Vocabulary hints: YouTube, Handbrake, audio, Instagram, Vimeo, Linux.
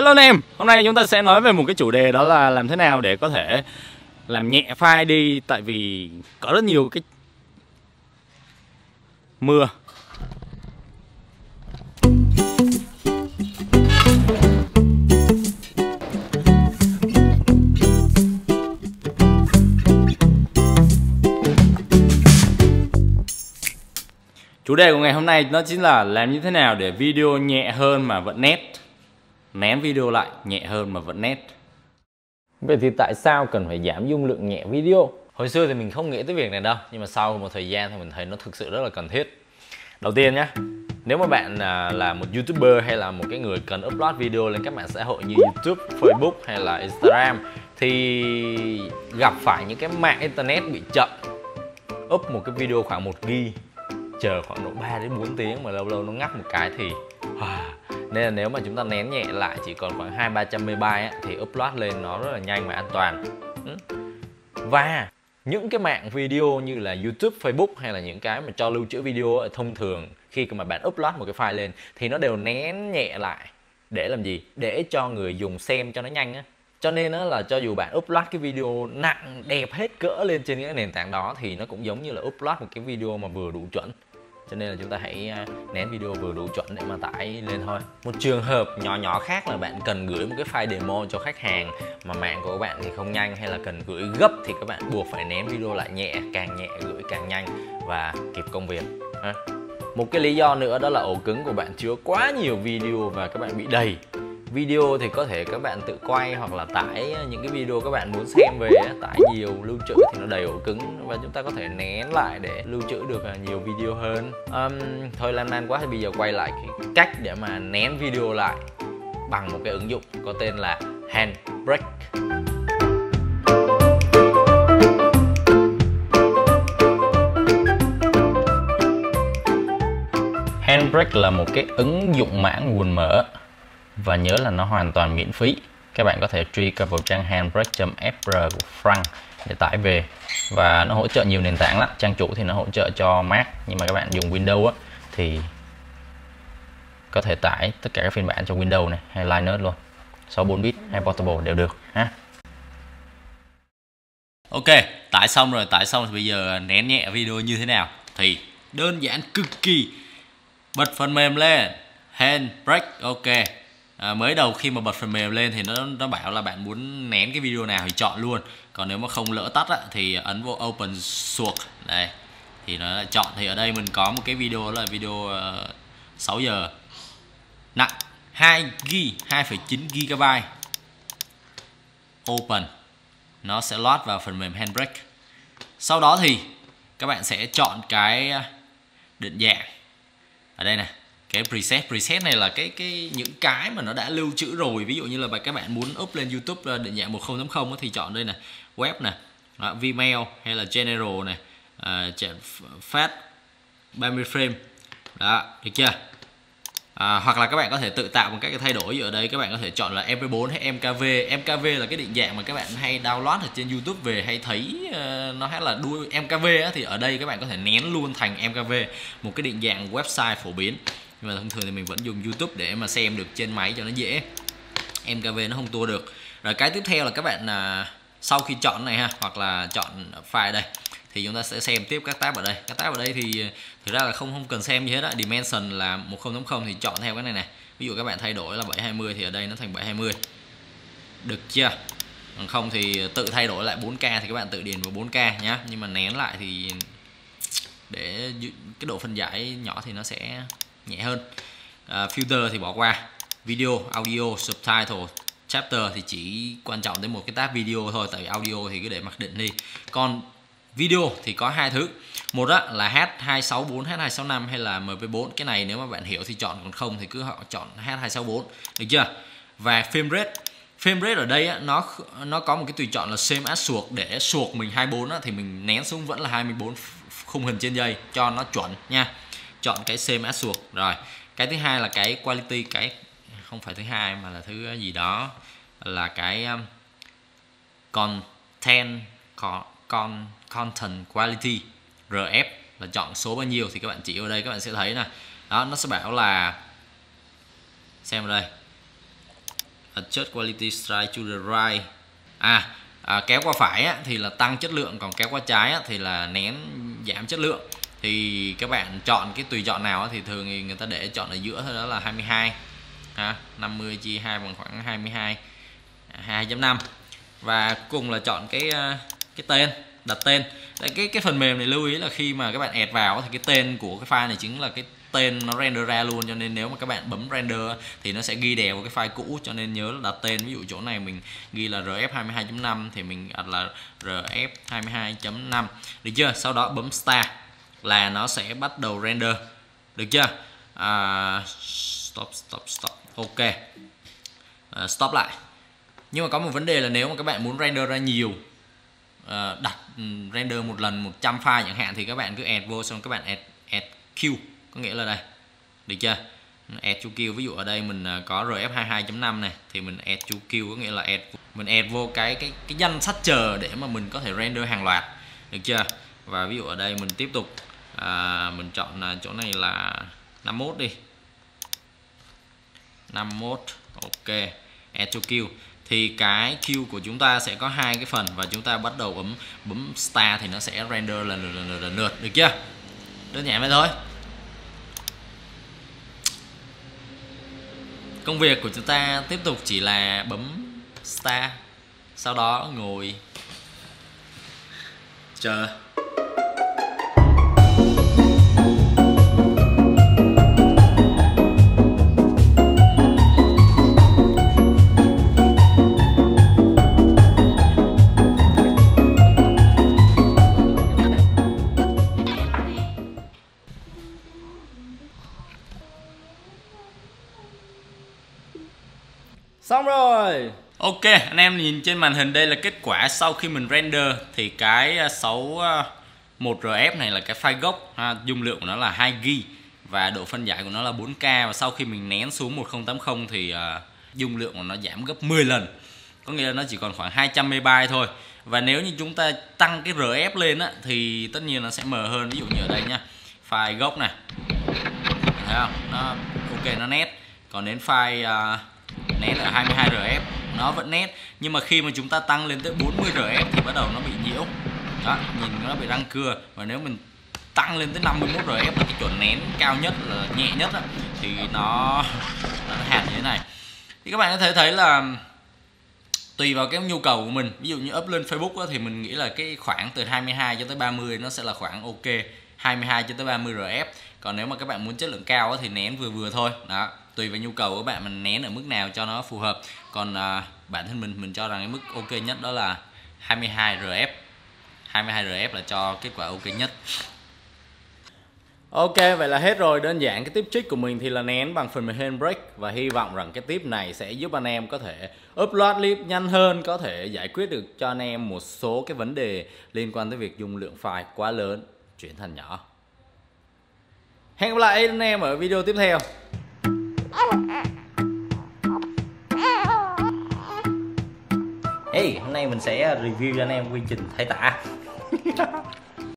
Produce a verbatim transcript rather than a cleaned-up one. Hello anh em, hôm nay chúng ta sẽ nói về một cái chủ đề, đó là làm thế nào để có thể làm nhẹ file đi. Tại vì có rất nhiều cái mưa. Chủ đề của ngày hôm nay nó chính là làm như thế nào để video nhẹ hơn mà vẫn nét. Ném video lại nhẹ hơn mà vẫn nét. Vậy thì tại sao cần phải giảm dung lượng nhẹ video? Hồi xưa thì mình không nghĩ tới việc này đâu, nhưng mà sau một thời gian thì mình thấy nó thực sự rất là cần thiết. Đầu tiên nhá, nếu mà bạn là một YouTuber hay là một cái người cần upload video lên các mạng xã hội như YouTube, Facebook hay là Instagram, thì gặp phải những cái mạng internet bị chậm. Up một cái video khoảng một gi-ga-bai, chờ khoảng độ ba đến bốn tiếng mà lâu lâu nó ngắt một cái thì... Nên là nếu mà chúng ta nén nhẹ lại chỉ còn khoảng hai ba trăm mê-ga-bai á, thì upload lên nó rất là nhanh và an toàn. Và những cái mạng video như là YouTube, Facebook hay là những cái mà cho lưu trữ video ấy, thông thường khi mà bạn upload một cái file lên thì nó đều nén nhẹ lại. Để làm gì? Để cho người dùng xem cho nó nhanh á. Cho nên đó là cho dù bạn upload cái video nặng đẹp hết cỡ lên trên cái nền tảng đó thì nó cũng giống như là upload một cái video mà vừa đủ chuẩn. Cho nên là chúng ta hãy nén video vừa đủ chuẩn để mà tải lên thôi. Một trường hợp nhỏ nhỏ khác là bạn cần gửi một cái file demo cho khách hàng mà mạng của bạn thì không nhanh hay là cần gửi gấp thì các bạn buộc phải nén video lại nhẹ, càng nhẹ gửi càng nhanh và kịp công việc. Ha. Một cái lý do nữa đó là ổ cứng của bạn chứa quá nhiều video và các bạn bị đầy. Video thì có thể các bạn tự quay hoặc là tải những cái video các bạn muốn xem về, tải nhiều lưu trữ thì nó đầy ổ cứng và chúng ta có thể nén lại để lưu trữ được nhiều video hơn. Um, thôi lan man quá thì bây giờ quay lại cái cách để mà nén video lại bằng một cái ứng dụng có tên là Handbrake. Handbrake là một cái ứng dụng mảng nguồn mở. Và nhớ là nó hoàn toàn miễn phí. Các bạn có thể truy cập vào trang handbrake chấm fr của Frank để tải về. Và nó hỗ trợ nhiều nền tảng lắm. Trang chủ thì nó hỗ trợ cho Mac, nhưng mà các bạn dùng Windows á, thì có thể tải tất cả các phiên bản cho Windows này, hay Linux luôn, sáu mươi tư bit hay Portable đều được ha. Ok, tải xong rồi, tải xong thì bây giờ nén nhẹ video như thế nào? Thì đơn giản cực kỳ. Bật phần mềm lên Handbrake, ok. À, mới đầu khi mà bật phần mềm lên thì nó nó bảo là bạn muốn nén cái video nào thì chọn luôn. Còn nếu mà không lỡ tắt á, thì ấn vô open source đây thì nó lại chọn. Thì ở đây mình có một cái video là video uh, sáu giờ, nặng hai gi-ga-bai, hai phẩy chín gi-ga-bai. Open, nó sẽ load vào phần mềm Handbrake. Sau đó thì các bạn sẽ chọn cái định dạng ở đây này. Cái preset, preset này là cái cái những cái mà nó đã lưu trữ rồi. Ví dụ như là các bạn muốn up lên YouTube định dạng một không tám không thì chọn đây này, web này, đó, Vimeo hay là General này, à, fast ba mươi frame. Đó, được chưa? À, hoặc là các bạn có thể tự tạo một các cái thay đổi ở đây. Các bạn có thể chọn là em pê bốn hay em ca vê. em ca vê là cái định dạng mà các bạn hay download ở trên YouTube về hay thấy uh, nó hay là đuôi em ca vê á, thì ở đây các bạn có thể nén luôn thành em ca vê, một cái định dạng website phổ biến. Nhưng mà thông thường thì mình vẫn dùng YouTube để mà xem được trên máy cho nó dễ. em ca vê nó không tua được. Rồi cái tiếp theo là các bạn à, sau khi chọn này ha, hoặc là chọn file đây, thì chúng ta sẽ xem tiếp các tab ở đây. Các tab ở đây thì thực ra là không không cần xem gì hết á. Dimension là một không tám không thì chọn theo cái này này. Ví dụ các bạn thay đổi là bảy hai mươi thì ở đây nó thành bảy hai mươi. Được chưa? Còn không thì tự thay đổi lại bốn ca thì các bạn tự điền vào bốn ca nhá. Nhưng mà nén lại thì để cái độ phân giải nhỏ thì nó sẽ nhẹ hơn. à, Filter thì bỏ qua. Video, audio, subtitle, chapter thì chỉ quan trọng đến một cái tab video thôi. Tại vì audio thì cứ để mặc định đi. Còn video thì có hai thứ. Một đó là hát hai sáu bốn, hát hai sáu năm hay là em pê bốn. Cái này nếu mà bạn hiểu thì chọn, còn không thì cứ họ chọn hát hai sáu bốn. Được chưa? Và frame rate. Frame rate ở đây á, nó nó có một cái tùy chọn là same as suột. Để suột mình hai mươi tư á, thì mình nén xuống vẫn là hai mươi tư khung hình trên giây cho nó chuẩn nha. Chọn cái same as suột. Rồi cái thứ hai là cái quality, cái không phải thứ hai mà là thứ gì đó, là cái um, content con, con content quality rờ ép, là chọn số bao nhiêu. Thì các bạn chỉ vào đây các bạn sẽ thấy nè, đó nó sẽ bảo là xem ở đây Adjust quality strike to the right. À, à kéo qua phải á, thì là tăng chất lượng, còn kéo qua trái á, thì là nén giảm chất lượng. Thì các bạn chọn cái tùy chọn nào á, thì thường thì người ta để chọn ở giữa thôi, đó là hai mươi hai ha, năm mươi chia hai bằng khoảng hai mươi hai, hai chấm năm. Và cùng là chọn cái cái tên, đặt tên. Đấy, cái cái phần mềm này lưu ý là khi mà các bạn add vào thì cái tên của cái file này chính là cái tên nó render ra luôn, cho nên nếu mà các bạn bấm render thì nó sẽ ghi đè vào cái file cũ, cho nên nhớ là đặt tên. Ví dụ chỗ này mình ghi là rf hai mươi hai chấm năm thì mình đặt là rf hai mươi hai chấm năm, được chưa? Sau đó bấm start là nó sẽ bắt đầu render, được chưa? À, stop stop stop ok, à, stop lại. Nhưng mà có một vấn đề là nếu mà các bạn muốn render ra nhiều, à, đặt render một lần một trăm file chẳng hạn, thì các bạn cứ add vô, xong các bạn add, add queue, có nghĩa là đây, được chưa? Add to queue, ví dụ ở đây mình có rf hai mươi hai chấm năm này thì mình add to queue, có nghĩa là add, mình add vô cái cái cái danh sách chờ để mà mình có thể render hàng loạt, được chưa? Và ví dụ ở đây mình tiếp tục, à, mình chọn là chỗ này là năm mươi mốt đi, năm mươi mốt, ok, add to queue. Thì cái queue của chúng ta sẽ có hai cái phần, và chúng ta bắt đầu bấm bấm start thì nó sẽ render lần lần lần, lần, lần lượt, được chưa? Đơn giản vậy thôi. Công việc của chúng ta tiếp tục chỉ là bấm start, sau đó ngồi chờ. Xong rồi. Ok, anh em nhìn trên màn hình đây là kết quả sau khi mình render. Thì cái sáu một R F này là cái file gốc ha, dung lượng của nó là hai gi ga bai và độ phân giải của nó là bốn ca, và sau khi mình nén xuống một không tám không thì uh, dung lượng của nó giảm gấp mười lần. Có nghĩa là nó chỉ còn khoảng hai trăm mê ga bai thôi. Và nếu như chúng ta tăng cái R F lên á, thì tất nhiên nó sẽ mờ hơn. Ví dụ như ở đây nha, file gốc này, thấy không? Nó ok, nó nét. Còn đến file uh, nét ở hai mươi hai R F nó vẫn nét, nhưng mà khi mà chúng ta tăng lên tới bốn mươi R F thì bắt đầu nó bị nhiễu đó, nhìn nó bị răng cưa. Và nếu mình tăng lên tới năm mươi mốt R F là cái chuẩn nén cao nhất, là nhẹ nhất đó, thì nó nó hạt như thế này. Thì các bạn có thể thấy là tùy vào cái nhu cầu của mình. Ví dụ như up lên Facebook đó, thì mình nghĩ là cái khoảng từ hai mươi hai cho tới ba mươi nó sẽ là khoảng ok, hai mươi hai cho tới ba mươi R F. Còn nếu mà các bạn muốn chất lượng cao đó, thì nén vừa vừa thôi đó, tùy vào nhu cầu của bạn mình nén ở mức nào cho nó phù hợp. Còn à, bản thân mình mình cho rằng cái mức ok nhất đó là hai mươi hai R F. hai mươi hai R F là cho kết quả ok nhất. Ok, vậy là hết rồi. Đơn giản cái tip trick của mình thì là nén bằng phần mềm Handbrake, và hy vọng rằng cái tip này sẽ giúp anh em có thể upload clip nhanh hơn, có thể giải quyết được cho anh em một số cái vấn đề liên quan tới việc dung lượng file quá lớn chuyển thành nhỏ. Hẹn gặp lại anh em ở video tiếp theo. Hey, hôm nay mình sẽ review cho anh em quy trình thay tả.